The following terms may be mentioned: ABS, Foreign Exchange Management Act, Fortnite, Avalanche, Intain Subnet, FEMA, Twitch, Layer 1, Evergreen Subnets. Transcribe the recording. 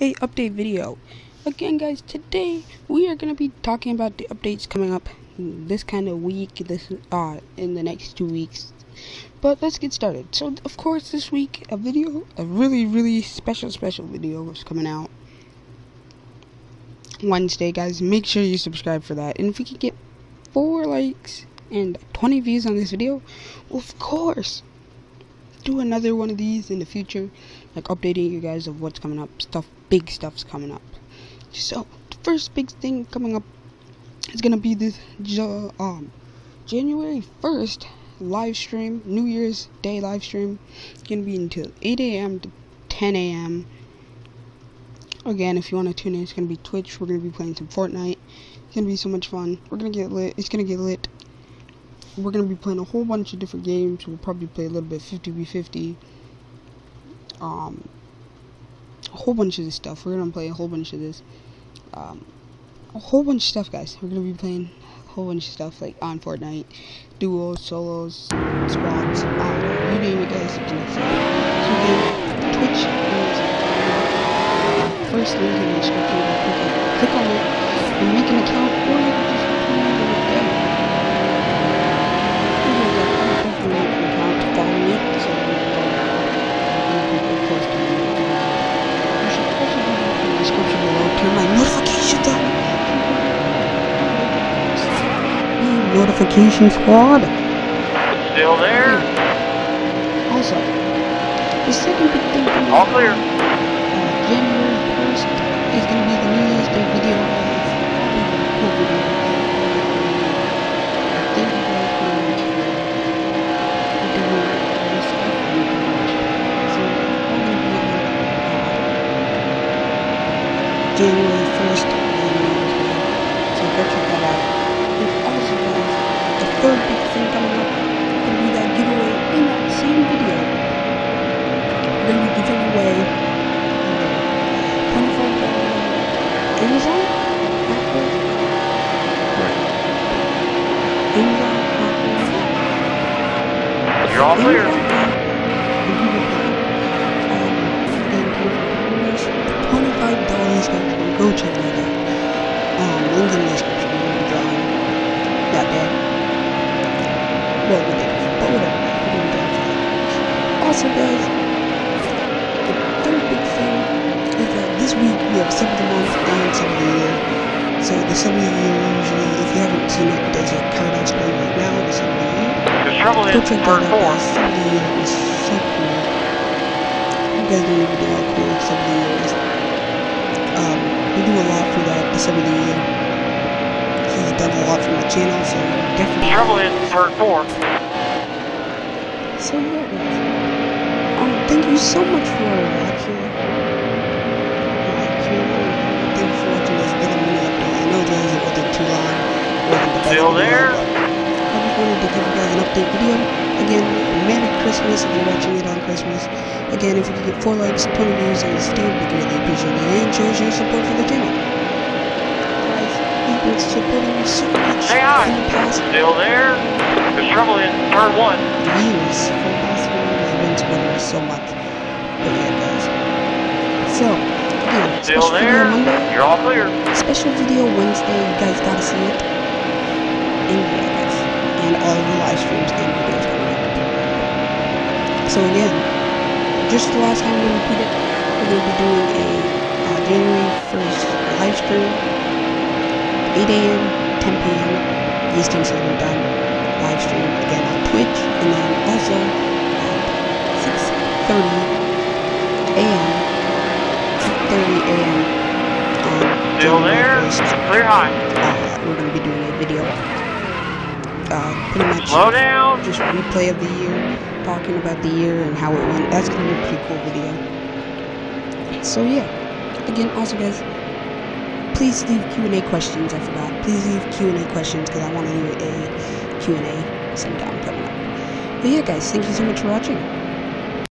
a update video. Again, guys, today we are going to be talking about the updates coming up this kind of week, this in the next 2 weeks. But let's get started. So, of course, this week a video, a really special video was coming out Wednesday, guys. Make sure you subscribe for that. And if we can get 4 likes and 20 views on this video, we'll of course do another one of these in the future, like updating you guys of what's coming up. Stuff, big stuff's coming up. So the first big thing coming up is gonna be this January 1st live stream, New Year's Day live stream. It's gonna be until 8 AM to 10 AM. Again, if you want to tune in, it's gonna be Twitch. We're gonna be playing some Fortnite. It's gonna be so much fun. We're gonna get lit. It's gonna get lit. We're gonna be playing a whole bunch of different games. We'll probably play a little bit 50v50. A whole bunch of this stuff. We're gonna play a whole bunch of this. A whole bunch of stuff, guys. We're gonna be playing a whole bunch of stuff like on Fortnite, duos, solos, squads. You name it, guys. So Twitch is first link in the description. Click on it and make an account for you. Notification squad. Still there. Also, the second big thing. All clear. January 1st is gonna be the New Year's Day video. Thank you guys for watching. January 1st. Third big thing coming up will be that giveaway in that same video. Then we give away $25 Amazon Apple. Amazon Apple. You're all clear. $25 go check that out. Link in the description. That day. Well, we did, but whatever, we didn't do that. Also, guys, the third big thing is that this week we have sub of the month and sub of the year. So the sub of the year, usually, if you haven't seen it, there's a countdown screen right now. The sub of the year. There's trouble in part 4. Sub of the year is so cool. You guys don't even know how cool sub of the year is. We do a lot for that, the sub of the year. He's done a lot for my channel, so definitely. Trouble in part 4. So yeah, guys. Thank you so much for watching. Thank you for watching this big mini update. I know this wasn't too long. Still there? I just wanted to give you guys an update video. Again, Merry Christmas if you're watching it on Christmas. Again, if you could get 4 likes, 20 views on this video, would be greatly appreciated. And shows your support for the channel. Supporting so much in the past. Still there? There's trouble in part 1. Years. For the past few years, I've been supporting me so much. But yeah, guys. So, again, still there? Video Monday. You're all clear. Special video Wednesday. You guys gotta see it. And yeah, guys. And all of the live streams and videos coming up. So again, just the last time we repeat it, we're gonna be doing a January 1st live stream. 8 AM, 10 PM, Eastern Standard Time, live stream again on Twitch, and then also at 6:30 AM, 6:30 AM on January 1st. Still there? Clear high. We're gonna be doing a video. Pretty much. Slow down. Just replay of the year, talking about the year and how it went. That's gonna be a pretty cool video. So yeah. Again, also guys. Please leave Q&A questions, I forgot. Please leave Q&A questions because I want to do a Q&A sometime coming up. But yeah, guys, thank you so much for watching.